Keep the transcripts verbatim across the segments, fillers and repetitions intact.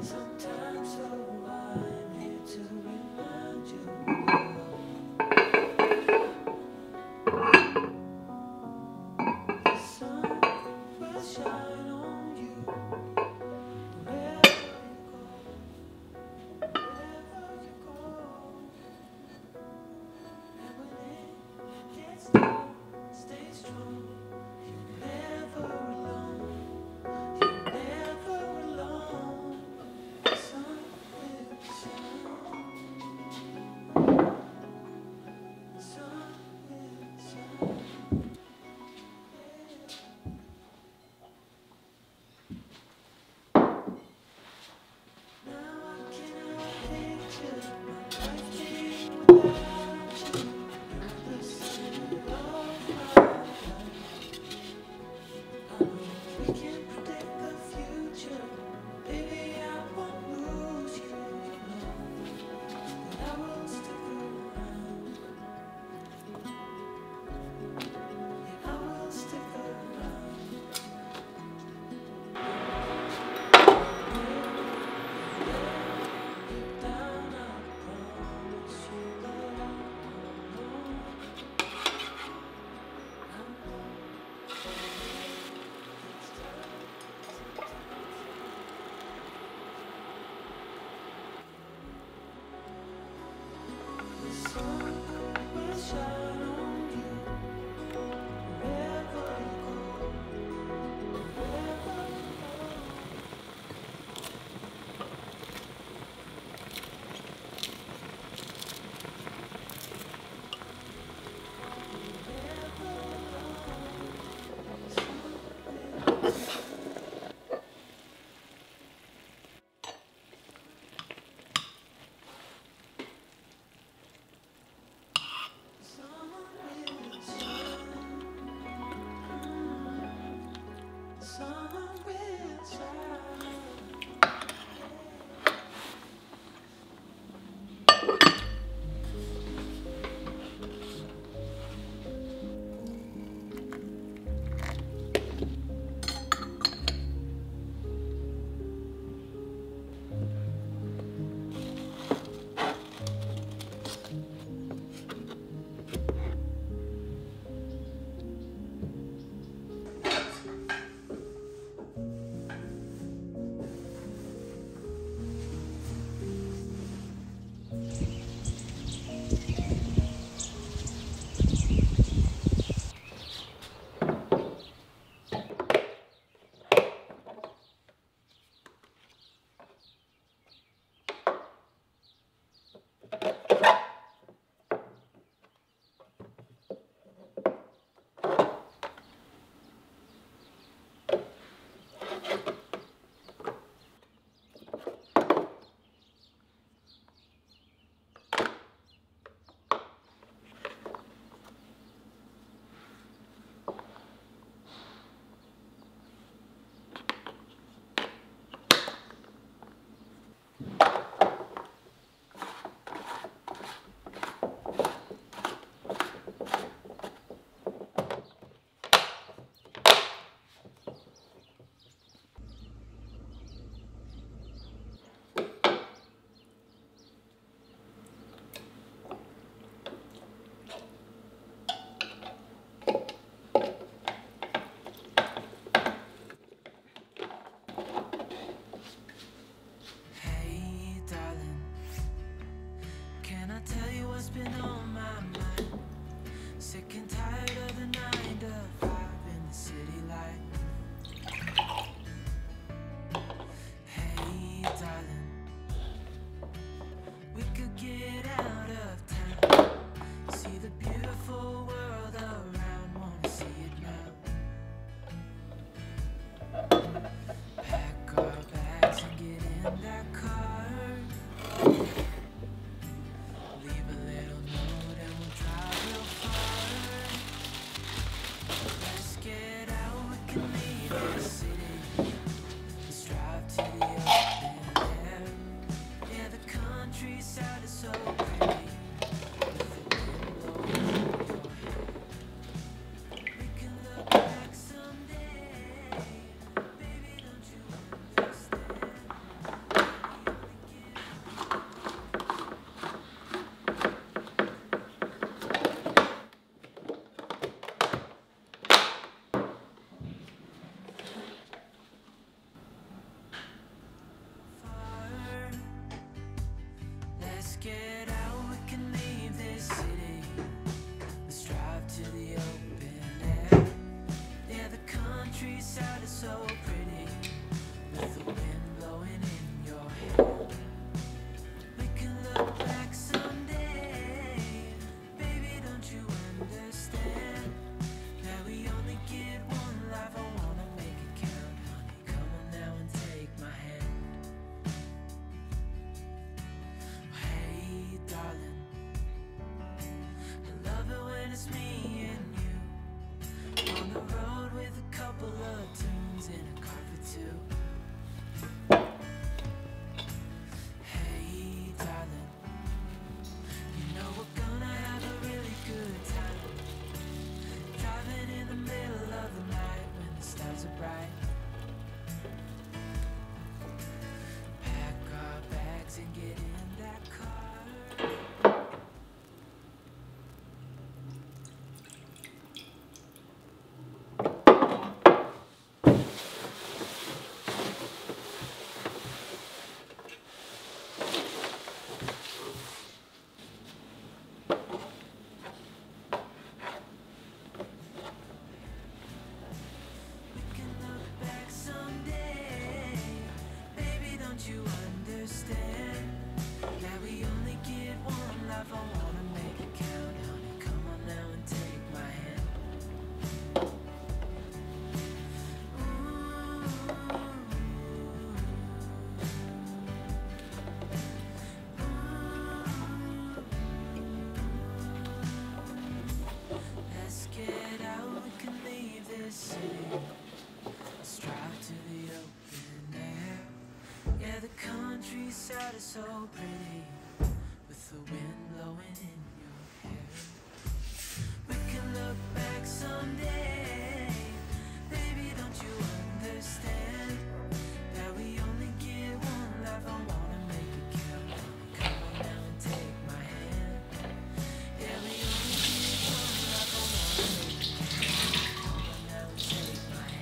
Sometimes, so I'm here to remind you. just me and you, on the road with a couple of tunes and a car for two. Hey darling, you know we're gonna have a really good time, driving in the middle of the night when the stars are bright. Pack our bags and get in that car. Countryside is so pretty, with the wind blowing in your hair. We can look back someday, baby, don't you understand that we only get one life? I wanna make it count. Come on now and take my hand. Yeah, we only get one life. I wanna make it count. Come on now and take my hand.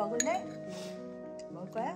먹을래? 먹을 거야?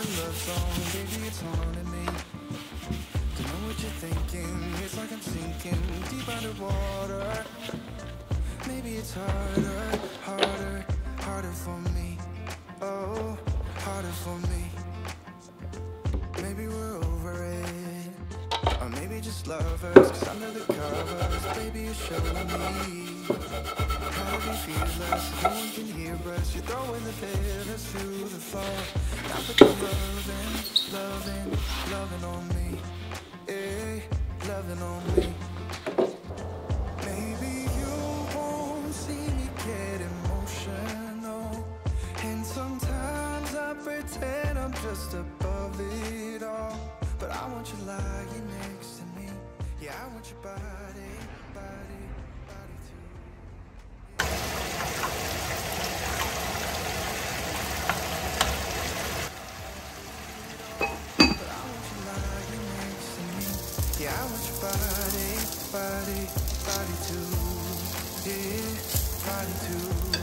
a love song, baby, it's haunting me. Don't know what you're thinking, it's like I'm sinking deep underwater. Maybe it's harder, harder, harder for me. Oh, harder for me. Maybe we're over it, or maybe just lovers, 'cause under the covers, baby, you're showing me how to be fearless. No one can hear us. You're throwing the feathers to the floor. Now put the loving, loving, loving on me, eh, loving on me. Maybe you won't see me get emotional, and sometimes I pretend I'm just above it all. But I want you lying next to me. Yeah, I want your body, body. Yeah, I want your body, body, body too. Yeah, body too.